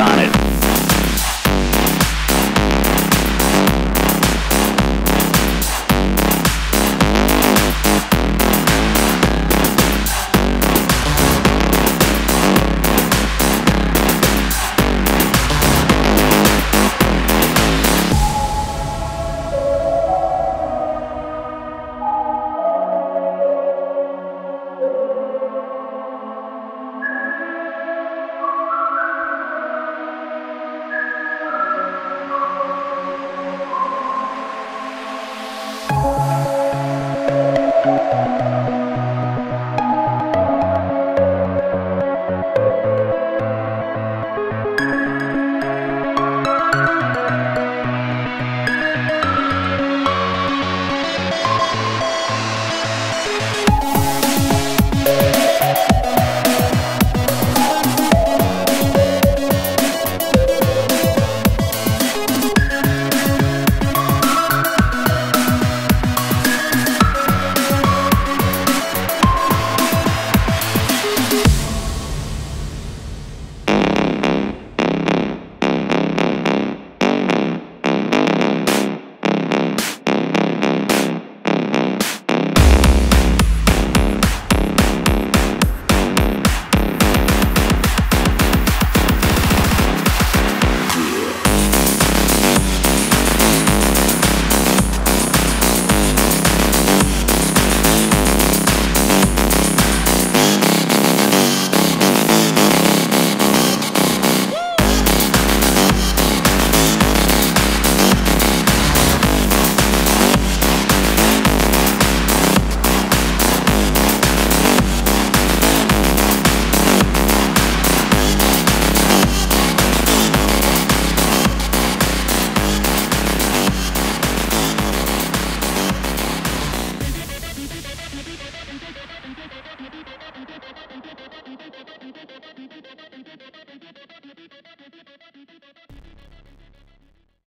on it.